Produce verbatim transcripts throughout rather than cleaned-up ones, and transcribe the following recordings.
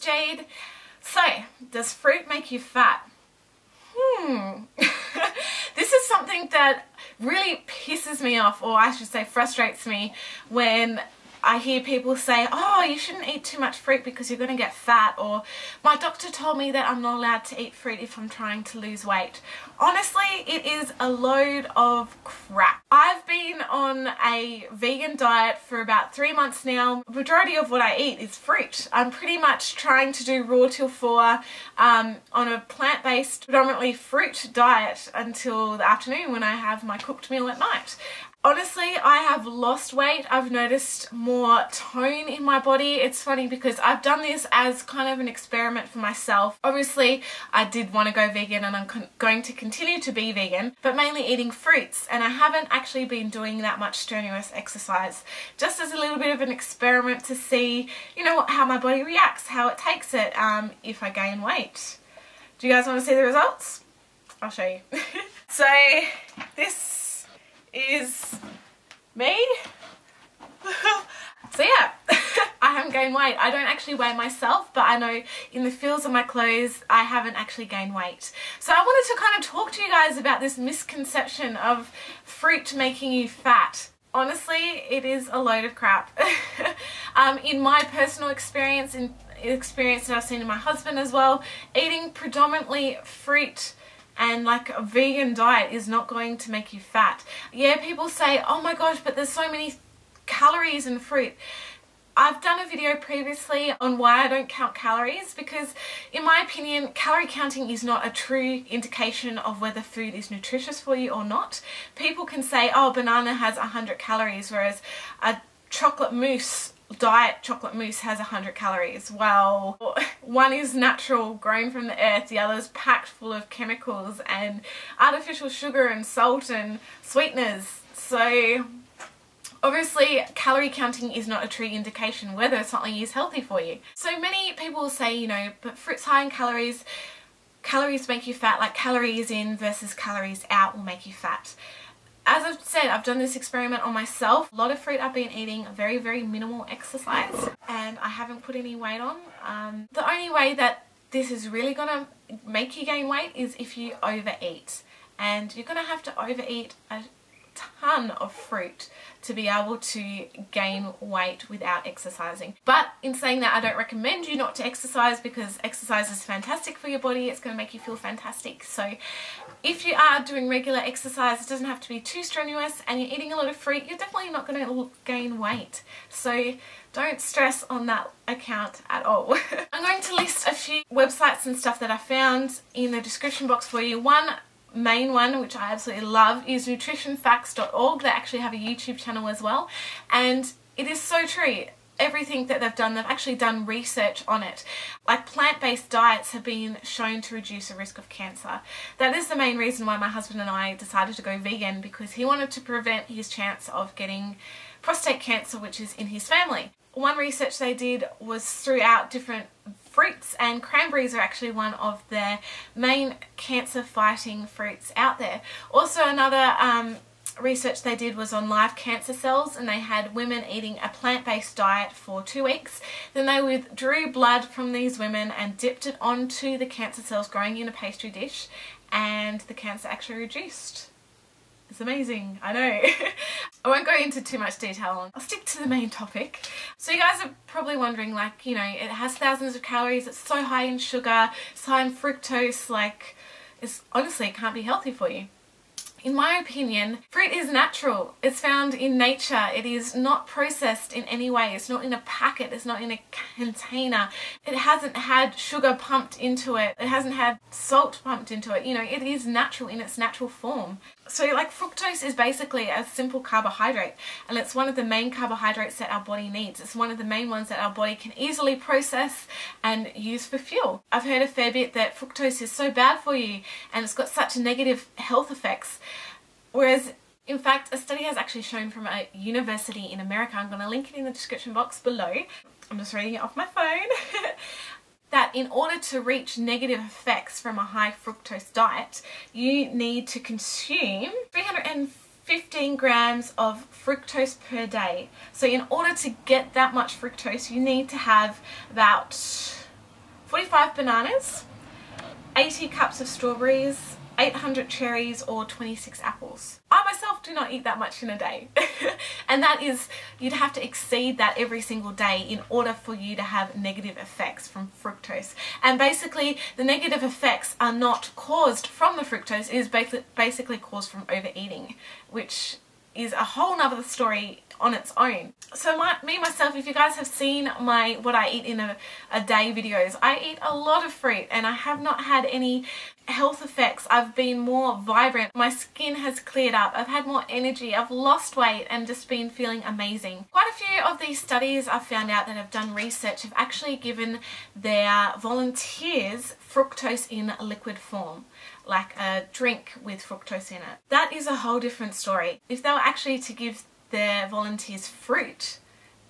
Jade. So, does fruit make you fat? Hmm. This is something that really pisses me off, or I should say frustrates me, when I hear people say, oh, you shouldn't eat too much fruit because you're going to get fat, or my doctor told me that I'm not allowed to eat fruit if I'm trying to lose weight. Honestly, it is a load of crap. I've been on a vegan diet for about three months now. The majority of what I eat is fruit. I'm pretty much trying to do raw till four um, on a plant-based, predominantly fruit diet until the afternoon when I have my cooked meal at night. Honestly, I have lost weight. I've noticed more tone in my body. It's funny because I've done this as kind of an experiment for myself. Obviously, I did want to go vegan and I'm con going to continue to be vegan, but mainly eating fruits, and I haven't actually been doing that much strenuous exercise. Just as a little bit of an experiment to see, you know, how my body reacts, how it takes it, um, if I gain weight. Do you guys want to see the results? I'll show you. So, this is me. So yeah, I haven't gained weight. I don't actually weigh myself, but I know in the feels of my clothes I haven't actually gained weight. So I wanted to kind of talk to you guys about this misconception of fruit making you fat. Honestly, it is a load of crap. um, in my personal experience, in experience that I've seen in my husband as well, eating predominantly fruit and like a vegan diet is not going to make you fat. Yeah, people say, oh my gosh, but there's so many calories in fruit. I've done a video previously on why I don't count calories, because in my opinion, calorie counting is not a true indication of whether food is nutritious for you or not. People can say, oh, banana has one hundred calories, whereas a chocolate mousse diet chocolate mousse has one hundred calories. Well, one is natural, grown from the earth, the other is packed full of chemicals and artificial sugar and salt and sweeteners. So obviously calorie counting is not a true indication whether something is healthy for you. So many people say, you know, but fruit's high in calories, calories make you fat, like calories in versus calories out will make you fat. As I've said, I've done this experiment on myself. A lot of fruit I've been eating, very, very minimal exercise, and I haven't put any weight on. Um, the only way that this is really going to make you gain weight is if you overeat. And you're going to have to overeat a ton of fruit to be able to gain weight without exercising. But in saying that, I don't recommend you not to exercise, because exercise is fantastic for your body. It's going to make you feel fantastic. So if you are doing regular exercise, it doesn't have to be too strenuous, and you're eating a lot of fruit, you're definitely not going to gain weight. So don't stress on that account at all. I'm going to list a few websites and stuff that I found in the description box for you. One main one, which I absolutely love, is nutrition facts dot org. They actually have a YouTube channel as well, and it is so true. Everything that they've done, they've actually done research on it. Like, plant-based diets have been shown to reduce the risk of cancer. That is the main reason why my husband and I decided to go vegan, because he wanted to prevent his chance of getting prostate cancer, which is in his family. One research they did was throughout different fruits, and cranberries are actually one of their main cancer-fighting fruits out there. Also, another um, research they did was on live cancer cells, and they had women eating a plant-based diet for two weeks. Then they withdrew blood from these women and dipped it onto the cancer cells growing in a pastry dish, and the cancer actually reduced. It's amazing, I know. I won't go into too much detail on. I'll stick to the main topic. So you guys are probably wondering, like, you know, it has thousands of calories, it's so high in sugar, it's high in fructose, like, it's honestly, it can't be healthy for you. In my opinion, fruit is natural. It's found in nature. It is not processed in any way. It's not in a packet. It's not in a container. It hasn't had sugar pumped into it. It hasn't had salt pumped into it. You know, it is natural in its natural form. So, like, fructose is basically a simple carbohydrate, and it's one of the main carbohydrates that our body needs. It's one of the main ones that our body can easily process and use for fuel. I've heard a fair bit that fructose is so bad for you and it's got such negative health effects, whereas in fact a study has actually shown from a university in America, I'm going to link it in the description box below, I'm just reading it off my phone, that in order to reach negative effects from a high fructose diet, you need to consume 350 fifteen grams of fructose per day. So in order to get that much fructose, you need to have about forty-five bananas, eighty cups of strawberries, eight hundred cherries, or twenty-six apples. I myself do not eat that much in a day. And that is, you'd have to exceed that every single day in order for you to have negative effects from fructose. And basically, the negative effects are not caused from the fructose, it is basically caused from overeating, which is a whole nother story on its own. So my, me, myself, if you guys have seen my what I eat in a, a day videos, I eat a lot of fruit and I have not had any health effects. I've been more vibrant, my skin has cleared up, I've had more energy, I've lost weight and just been feeling amazing. Quite a few of these studies I've found out that have done research have actually given their volunteers fructose in liquid form, like a drink with fructose in it. That is a whole different story. If they were actually to give their volunteers fruit,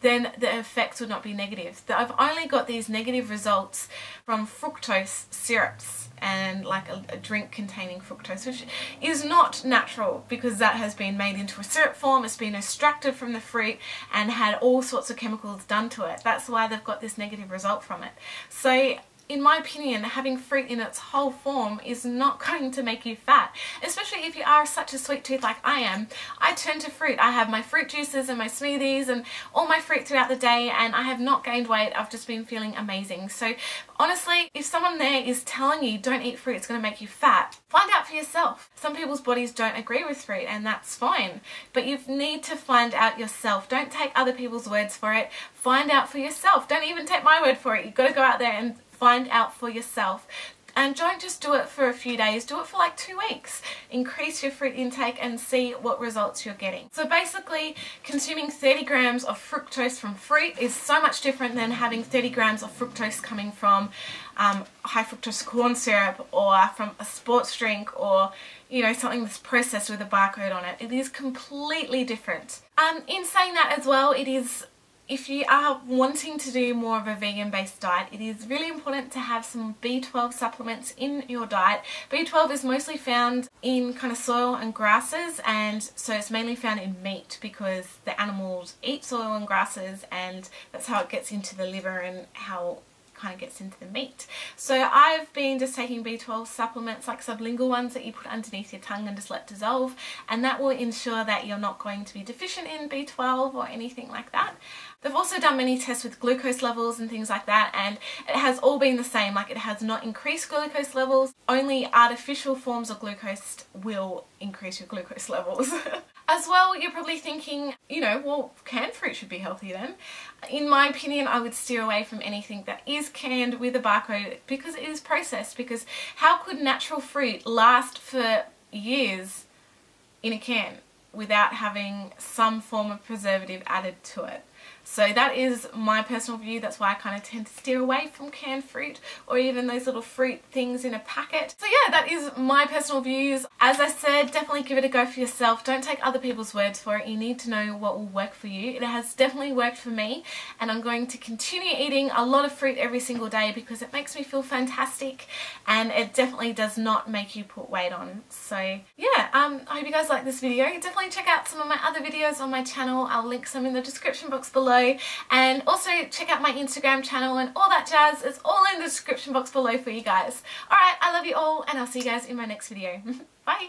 then the effects would not be negative. I've only got these negative results from fructose syrups and like a, a drink containing fructose, which is not natural because that has been made into a syrup form, it's been extracted from the fruit and had all sorts of chemicals done to it. That's why they've got this negative result from it. So in my opinion, having fruit in its whole form is not going to make you fat, especially if you are such a sweet tooth like I am. I turn to fruit. I have my fruit juices and my smoothies and all my fruit throughout the day, and I have not gained weight. I've just been feeling amazing. So honestly, if someone there is telling you don't eat fruit, it's going to make you fat, find out for yourself. Some people's bodies don't agree with fruit and that's fine, but you need to find out yourself. Don't take other people's words for it. Find out for yourself. Don't even take my word for it. You've got to go out there and find out for yourself, and don't just do it for a few days, do it for like two weeks. Increase your fruit intake and see what results you're getting. So basically, consuming thirty grams of fructose from fruit is so much different than having thirty grams of fructose coming from um, high fructose corn syrup or from a sports drink or, you know, something that's processed with a barcode on it. It is completely different. Um, in saying that as well, it is, if you are wanting to do more of a vegan based diet, it is really important to have some B twelve supplements in your diet. B twelve is mostly found in kind of soil and grasses, and so it's mainly found in meat because the animals eat soil and grasses and that's how it gets into the liver and how kind of gets into the meat. So I've been just taking B twelve supplements, like sublingual ones that you put underneath your tongue and just let dissolve, and that will ensure that you're not going to be deficient in B twelve or anything like that. They've also done many tests with glucose levels and things like that, and it has all been the same. Like, it has not increased glucose levels, only artificial forms of glucose will increase your glucose levels. As well, you're probably thinking, you know, well, canned fruit should be healthy then. In my opinion, I would steer away from anything that is canned with a barcode because it is processed, because how could natural fruit last for years in a can without having some form of preservative added to it? So that is my personal view. That's why I kind of tend to steer away from canned fruit or even those little fruit things in a packet. So yeah, that is my personal views. As I said, definitely give it a go for yourself. Don't take other people's words for it. You need to know what will work for you. It has definitely worked for me, and I'm going to continue eating a lot of fruit every single day because it makes me feel fantastic and it definitely does not make you put weight on. So yeah, um, I hope you guys like this video. Definitely check out some of my other videos on my channel. I'll link some in the description box below. And also check out my Instagram channel and all that jazz. It's all in the description box below for you guys. Alright, I love you all and I'll see you guys in my next video. Bye!